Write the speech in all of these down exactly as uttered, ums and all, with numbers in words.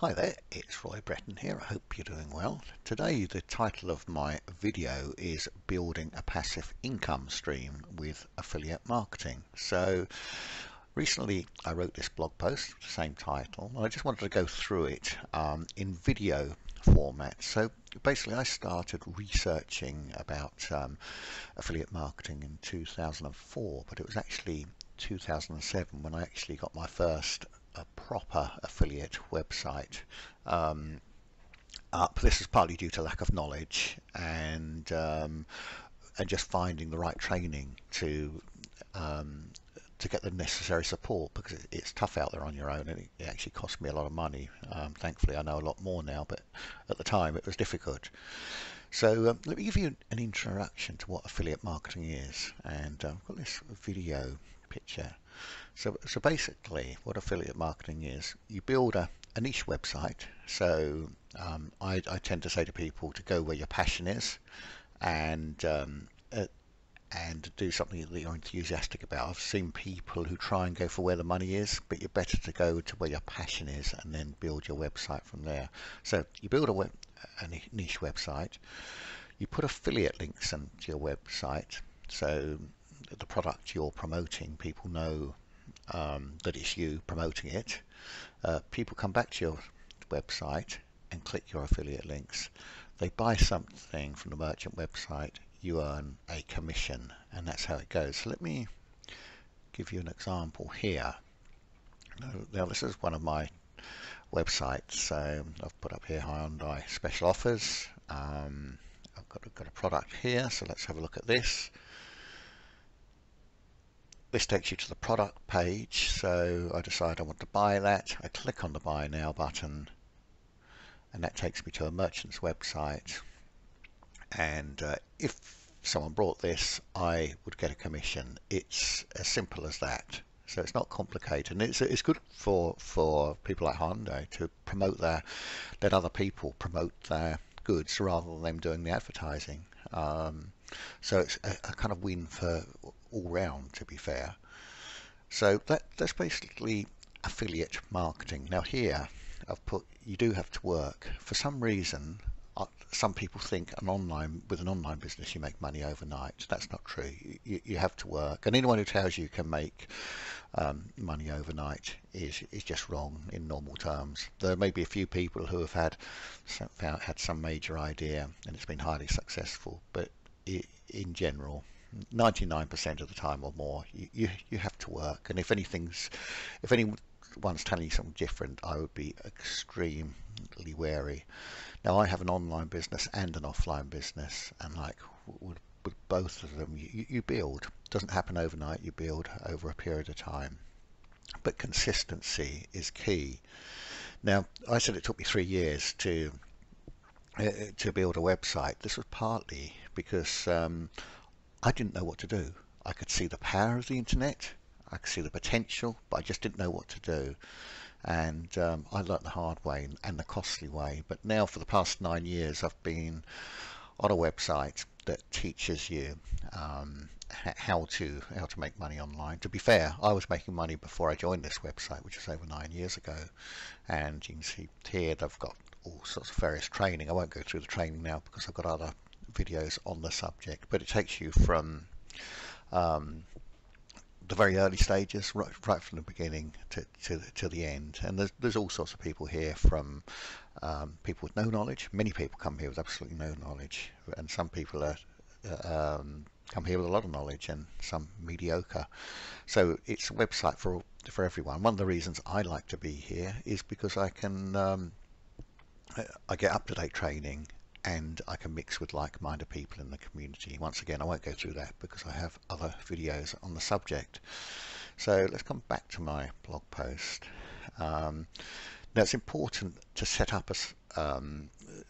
Hi there, it's Roy Breton here. I hope you're doing well. Today the title of my video is Building a Passive Income Stream with Affiliate Marketing. So recently I wrote this blog post, same title, and I just wanted to go through it um, in video format. So basically I started researching about um, affiliate marketing in two thousand four, but it was actually two thousand seven when I actually got my first a proper affiliate website um, up. This is partly due to lack of knowledge and um, and just finding the right training to um, to get the necessary support, because it's tough out there on your own, and it actually cost me a lot of money. Um, thankfully I know a lot more now, but at the time it was difficult. So um, let me give you an introduction to what affiliate marketing is, and uh, I've got this video picture. So, so basically what affiliate marketing is, you build a, a niche website. So um, I, I tend to say to people to go where your passion is, and um, uh, and do something that you're enthusiastic about. I've seen people who try and go for where the money is, but you're better to go to where your passion is and then build your website from there. So you build a, web, a niche website, you put affiliate links into your website, so the product you're promoting, people know um, that it's you promoting it. Uh, people come back to your website and click your affiliate links. They buy something from the merchant website, you earn a commission, and that's how it goes. So let me give you an example here. Now this is one of my websites, so I've put up here Hyundai special offers. Um, I've got, I've got a product here, so let's have a look at this. This takes you to the product page, so I decide I want to buy that. I click on the buy now button, and that takes me to a merchant's website. And uh, if someone brought this, I would get a commission. It's as simple as that. So it's not complicated, and it's, it's good for for people like Hyundai to promote their, let other people promote their goods rather than them doing the advertising. Um, so it's a, a kind of win for all round, to be fair. So that that's basically affiliate marketing. Now here I've put, you do have to work. For some reason, some people think an online with an online business you make money overnight. That's not true. You, you have to work, and anyone who tells you you can make um, money overnight is is just wrong in normal terms. There may be a few people who have had some, had some major idea and it's been highly successful, but it, in general, ninety-nine percent of the time or more, you, you you have to work. And if anything's, if anyone's telling you something different, I would be extremely wary. Now I have an online business and an offline business, and like with, with both of them, you, you build. It doesn't happen overnight. You build over a period of time, but consistency is key. Now I said it took me three years to uh, to build a website. This was partly because um, I didn't know what to do. I could see the power of the internet, I could see the potential, but I just didn't know what to do. And um, I learned the hard way and the costly way. But now for the past nine years I've been on a website that teaches you um, how to how to make money online. To be fair, I was making money before I joined this website, which was over nine years ago. And you can see here they've got all sorts of various training. I won't go through the training now because I've got other videos on the subject, but it takes you from um, the very early stages right, right from the beginning to, to, to the end. And there's, there's all sorts of people here, from um, people with no knowledge. Many people come here with absolutely no knowledge, and some people are uh, um, come here with a lot of knowledge, and some mediocre. So it's a website for, for everyone. One of the reasons I like to be here is because I can um, I get up-to-date training, and I can mix with like-minded people in the community. Once again, I won't go through that because I have other videos on the subject. So let's come back to my blog post. Um, now it's important to set up a, um,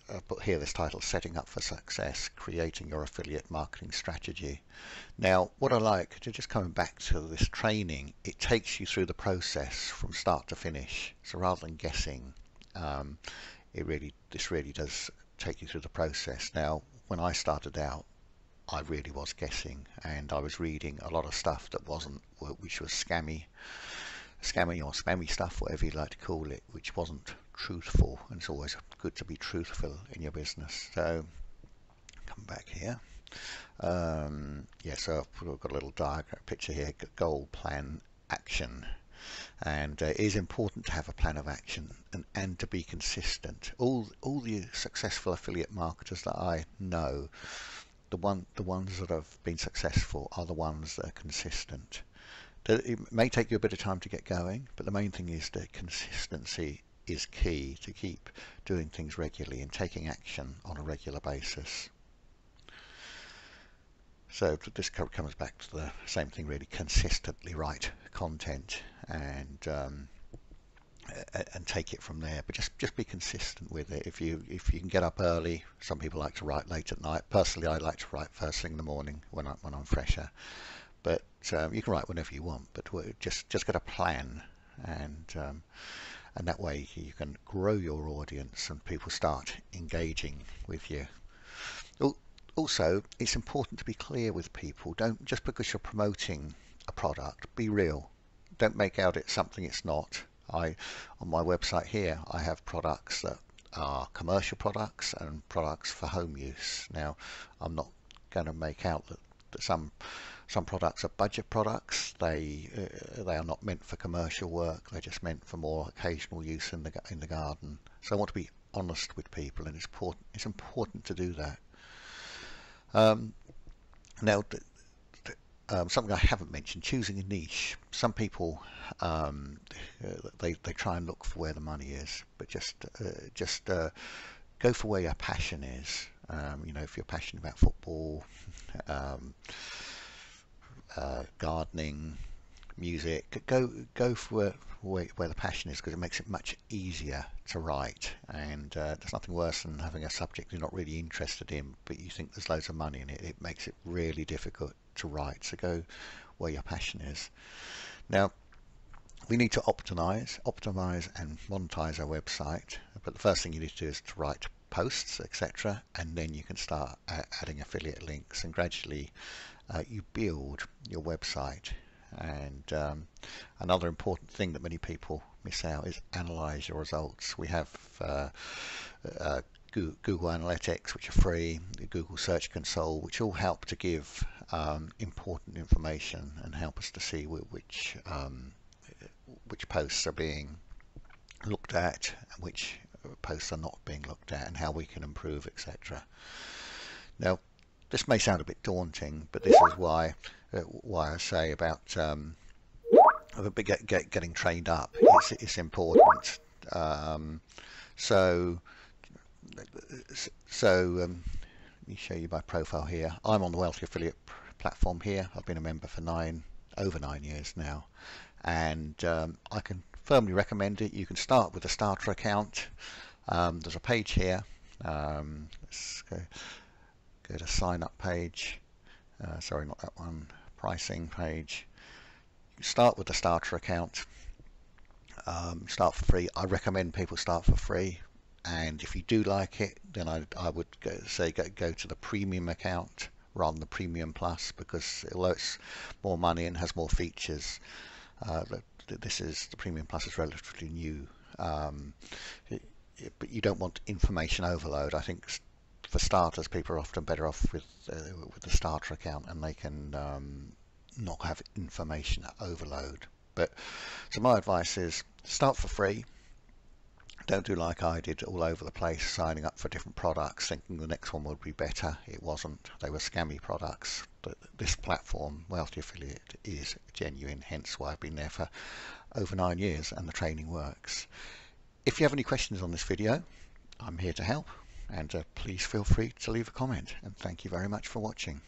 I put here this title, Setting Up for Success, Creating Your Affiliate Marketing Strategy. Now what I like, to just coming back to this training, it takes you through the process from start to finish. So rather than guessing, um, it really, this really does take you through the process. Now when I started out, I really was guessing, and I was reading a lot of stuff that wasn't, which was scammy scammy or spammy stuff, whatever you like to call it, which wasn't truthful, and it's always good to be truthful in your business. So come back here. Um, yeah, so I've got a little diagram picture here, goal, plan, action. And uh, it is important to have a plan of action and, and to be consistent. All all the successful affiliate marketers that I know, the one the ones that have been successful are the ones that are consistent. It may take you a bit of time to get going, but the main thing is that consistency is key to keep doing things regularly and taking action on a regular basis. So this comes back to the same thing really, consistently write content and um, and take it from there, but just just be consistent with it. If you if you can get up early, some people like to write late at night. Personally, I like to write first thing in the morning when, I, when I'm fresher, but um, you can write whenever you want, but just just get a plan, and um, and that way you can grow your audience and people start engaging with you. Ooh. Also, it's important to be clear with people. Don't, just because you're promoting a product, be real. Don't make out it's something it's not. I, on my website here, I have products that are commercial products and products for home use. Now, I'm not going to make out that, that some some products are budget products. They uh, they are not meant for commercial work. They're just meant for more occasional use in the in the garden. So I want to be honest with people, and it's important. It's important to do that. Um, now, th th um, something I haven't mentioned, choosing a niche. Some people, um, they, they try and look for where the money is, but just uh, just uh, go for where your passion is. Um, you know, if you're passionate about football, um, uh, gardening, music, go go for where, where the passion is, because it makes it much easier to write, and uh, there's nothing worse than having a subject you're not really interested in, but you think there's loads of money in it. It makes it really difficult to write, so go where your passion is. Now, we need to optimize, optimize and monetize our website, but the first thing you need to do is to write posts, et cetera, and then you can start uh, adding affiliate links, and gradually uh, you build your website. And um, another important thing that many people miss out is analyze your results. We have uh, uh, Google Analytics, which are free, the Google Search Console, which all help to give um, important information and help us to see which um, which posts are being looked at, which posts are not being looked at, and how we can improve, et cetera. Now, this may sound a bit daunting, but this is why uh, why I say about um, get, get, getting trained up. It's, it's important. Um, so, so um, let me show you my profile here. I'm on the Wealthy Affiliate platform here. I've been a member for nine over nine years now, and um, I can firmly recommend it. You can start with a starter account. Um, there's a page here. Um, let's go. Go to sign up page, uh, sorry, not that one, pricing page. You start with the starter account, um, start for free. I recommend people start for free, and if you do like it, then I, I would go, say go, go to the premium account rather than the premium plus, because although it's more money and has more features, uh, this is, the premium plus is relatively new, um, it, it, but you don't want information overload. I think for starters, people are often better off with uh, with the starter account, and they can um, not have information overload. But so my advice is start for free. Don't do like I did, all over the place, signing up for different products, thinking the next one would be better. It wasn't. They were scammy products. But this platform, Wealthy Affiliate, is genuine. Hence why I've been there for over nine years, and the training works. If you have any questions on this video, I'm here to help. And uh, please feel free to leave a comment, and thank you very much for watching.